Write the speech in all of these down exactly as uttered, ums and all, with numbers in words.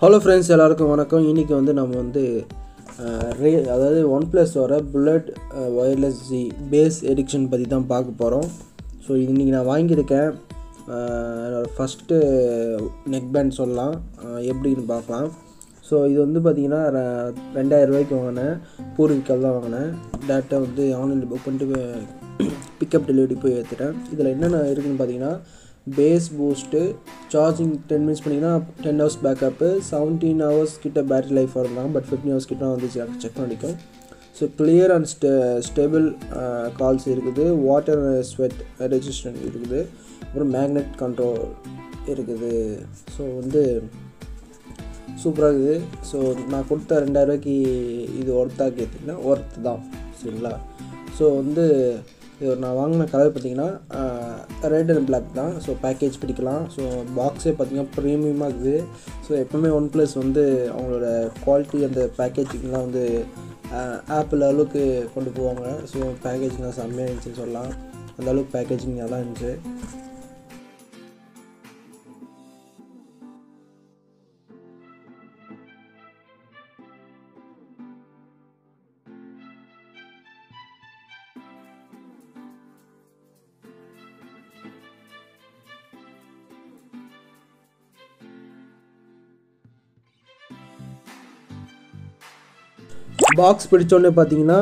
Hello friends, எல்லாருக்கும் வணக்கம். இன்றைக்கி வந்து நம்ம வந்து ரே அதாவது ஒன் ப்ளஸோட bullet wireless Z bass edition பற்றி தான் பார்க்க போகிறோம். ஸோ இது இன்றைக்கி நான் வாங்கியிருக்கேன். ஃபஸ்ட்டு நெக் பேண்ட் சொல்லலாம், எப்படின்னு பார்க்கலாம். ஸோ இது வந்து பார்த்திங்கன்னா ரெண்டாயிரம் ரூபாய்க்கு வாங்கினேன், பூர்விக்கால் தான் வாங்கினேன். டேரெக்டாக வந்து ஆன்லைனில் புக் பண்ணிட்டு பிக்கப் டெலிவரி போய் ஏற்றுட்டேன். இதில் என்னென்ன இருக்குதுன்னு பார்த்திங்கன்னா bass boost, charging ten minutes பண்ணிங்கன்னா ten hours backup, seventeen hours கிட்ட பேட்டரி லைஃப் இருந்தாங்க, பட் ஃபிஃப்டின் ஹவர்ஸ் கிட்ட வந்து செக் பண்ணிக்கும். So clear and stay stable calls இருக்குது, வாட்டர் ஸ்வெட் ரெசிஸ்டன்ட் இருக்குது, அப்புறம் மேக்னெட் கண்ட்ரோல் இருக்குது. ஸோ வந்து சூப்பராக இருக்குது. ஸோ நான் கொடுத்த ரெண்டாயிரம் ரூபாய்க்கு இது ஒர்த்தாக கேட்டிங்கன்னா ஒர்த்து தான், சரிங்களா? ஸோ வந்து இது நான் வாங்கின கலர் பார்த்திங்கன்னா ரெட் அண்ட் பிளாக் தான். ஸோ பேக்கேஜ் பிடிக்கலாம். ஸோ பாக்ஸே பார்த்திங்கன்னா ப்ரீமியமாக இருக்குது. ஸோ எப்போவுமே ஒன் ப்ளஸ் வந்து அவங்களோட குவாலிட்டி அந்த பேக்கேஜிங்லாம் வந்து ஆப்பிள் அளவுக்கு கொண்டு போவாங்க. ஸோ பேக்கேஜிங்லாம் செம்மையாக இருந்துச்சுன்னு சொல்லலாம். அந்த அளவுக்கு பேக்கேஜிங் நல்லா இருந்துச்சு. பாக்ஸ் பிடிச்சோடனே பார்த்தீங்கன்னா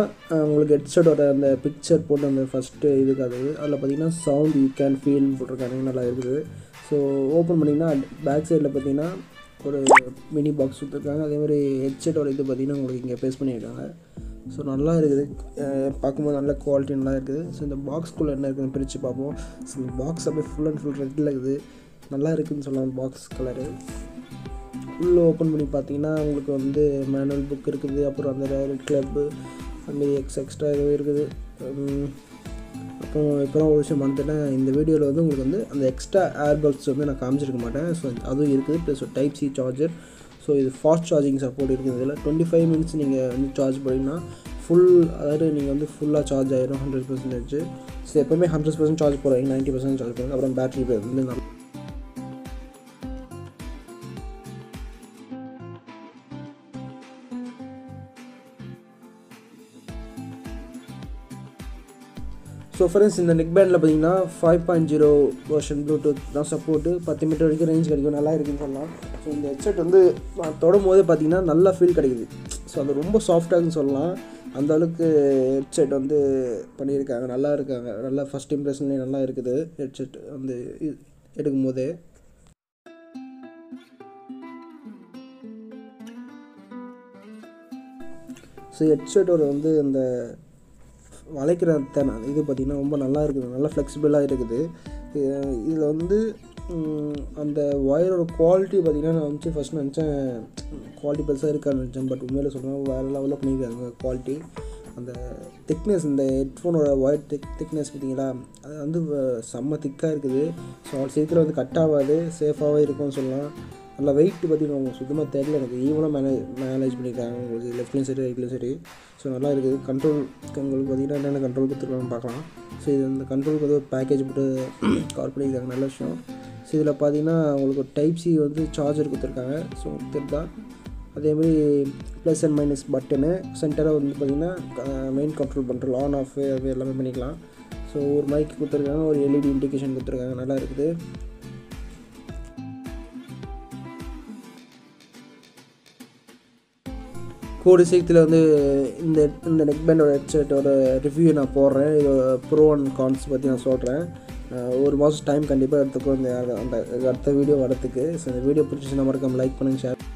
உங்களுக்கு ஹெட்செட்டோட அந்த பிக்சர் போட்டு அந்த ஃபஸ்ட்டு இதுக்கு அது அதில் பார்த்தீங்கன்னா சவுண்ட் யூ கேன் ஃபீல் போட்டிருக்காங்க, நல்லா இருக்குது. ஸோ ஓப்பன் பண்ணிங்கன்னா பேக் சைடில் பார்த்தீங்கன்னா ஒரு மினி பாக்ஸ் கொடுத்துருக்காங்க. அதேமாதிரி ஹெட்செட்டோட இது பார்த்திங்கன்னா உங்களுக்கு இங்கே பேஸ் பண்ணியிருக்காங்க. ஸோ நல்லா இருக்குது, பார்க்கும்போது நல்ல குவாலிட்டி நல்லா இருக்குது. ஸோ இந்த பாக்ஸ்குள்ளே என்ன இருக்குதுன்னு பிரித்து பார்ப்போம். ஸோ இந்த பாக்ஸ் அப்படியே ஃபுல் அண்ட் ஃபுல் ரெட்டில் இருக்குது, நல்லா இருக்குதுன்னு சொல்லலாம். பாக்ஸ் கலரு உள்ளே ஓப்பன் பண்ணி பார்த்தீங்கன்னா உங்களுக்கு வந்து மேனுவல் புக் இருக்குது, அப்புறம் அந்த ராயல் கிளப்பு அந்தமாரி எக்ஸ் எக்ஸ்ட்ரா இதுவே இருக்குது. அப்புறம் இப்போ தான் ஒரு விஷயம் வந்துட்டேன், இந்த வீடியோவில் வந்து உங்களுக்கு வந்து அந்த எக்ஸ்ட்ரா ஏர்பட்ஸ் வந்து நான் காமிச்சிருக்க மாட்டேன். ஸோ அதுவும் இருக்குது. Plus type C charger. So இது ஃபாஸ்ட் சார்ஜிங் சப்போர்ட் இருக்குது. இதில் டுவெண்ட்டி ஃபைவ் மினிட்ஸ் நீங்கள் வந்து சார்ஜ் பண்ணிங்கன்னா ஃபுல், அதாவது நீங்கள் வந்து ஃபுல்லாக சார்ஜ் ஆகிடும், ஹண்ட்ரட் பர்சன்டேஜ். ஸோ எப்போவுமே ஹண்ட்ரட் பர்சன்ட் சார்ஜ் போடுறாங்க, நைன்ட்டி பர்சன்ட் சார்ஜ் பண்ணுங்க. அப்புறம் பேட்டரி பேர் வந்து நல்லா ஸோ ஃப்ரெண்ட்ஸ் இந்த நெக் பேண்டில் பார்த்தீங்கன்னா five point zero version Bluetooth தான் சப்போர்ட்டு, பத்து மீட்டர் வரைக்கும் ரேஞ்ச் கிடைக்கும், நல்லா இருக்குதுன்னு சொல்லலாம். ஸோ இந்த ஹெட்செட் வந்து நான் தொடும் போதே பார்த்தீங்கன்னா நல்லா ஃபீல் கிடைக்குது. ஸோ அது ரொம்ப சாஃப்டாகுன்னு சொல்லலாம். அந்தளவுக்கு ஹெட்செட் வந்து பண்ணியிருக்காங்க, நல்லா இருக்காங்க, நல்லா ஃபஸ்ட் இம்ப்ரெஷன்லேயே நல்லா இருக்குது ஹெட்செட் வந்து எடுக்கும் போதே. ஸோ ஹெட்செட்டோட வந்து அந்த வளைக்கிற தன் இது பார்த்திங்கன்னா ரொம்ப நல்லா இருக்குது, நல்லா ஃப்ளெக்சிபிளாக இருக்குது. இதில் வந்து அந்த ஒயரோட குவாலிட்டி பார்த்திங்கன்னா நான் வந்து ஃபஸ்ட் நினச்சேன் குவாலிட்டி பெருசாக இருக்கான்னு நினச்சேன், பட் உண்மையில் சொல்லுவேன் வேறு லெவலில் பண்ணியிருக்காங்க குவாலிட்டி. அந்த திக்னஸ், இந்த ஹெட்ஃபோனோட ஒயர் திக் திக்னஸ் பார்த்திங்களா, அது வந்து செம்ம திக்காக இருக்குது. ஸோ அவ்வளோ சீக்கிரம் வந்து கட் ஆகாது, சேஃபாகவே இருக்கும்னு சொல்லலாம். நல்லா வெயிட் பார்த்திங்கன்னா உங்களுக்கு சுத்தமாக தெரியல, எனக்கு ஈவனாக மேனேஜ் மேனேஜ் பண்ணியிருக்காங்க உங்களுக்கு லெஃப்ட்லேயும் சரி ரைட்லேயும் சரி. ஸோ நல்லா இருக்குது. கண்ட்ரோல் உங்களுக்கு பார்த்திங்கன்னா என்னென்ன கண்ட்ரோல் கொடுத்துருக்காங்கன்னு பார்க்கலாம். ஸோ இது அந்த கண்ட்ரோலுக்கு வந்து ஒரு பேக்கேஜ் போட்டு கவர் பண்ணியிருக்காங்க, நல்ல விஷயம். ஸோ இதில் பார்த்திங்கன்னா உங்களுக்கு ஒரு டைப் சி வந்து சார்ஜர் கொடுத்துருக்காங்க. ஸோ கொடுத்துருந்தா அதேமாதிரி ப்ளஸ் அண்ட் மைனஸ் பட்டனு சென்டராக வந்து பார்த்திங்கன்னா மெயின் கண்ட்ரோல் பண்ணுறோம், ஆன் ஆஃப் அது எல்லாமே பண்ணிக்கலாம். ஸோ ஒரு மைக் கொடுத்துருக்காங்க, ஒரு எல்இடி இண்டிகேஷன் கொடுத்துருக்காங்க, நல்லா இருக்குது. கூடிய சீக்கிரத்தில் வந்து இந்த இந்த நெக் பேண்டோட ஹெட்செட்டோட ரிவ்யூ நான் போடுறேன். இது ப்ரோ அண்ட் கான்ஸ் பற்றி நான் சொல்கிறேன். ஒரு மாதம் டைம் கண்டிப்பாக எடுத்துக்கோ இந்த அந்த அடுத்த வீடியோ வரத்துக்கு. ஸோ இந்த வீடியோ பிடிச்சிச்சுன்னா மறக்காம லைக் பண்ணுங்கள், ஷேர்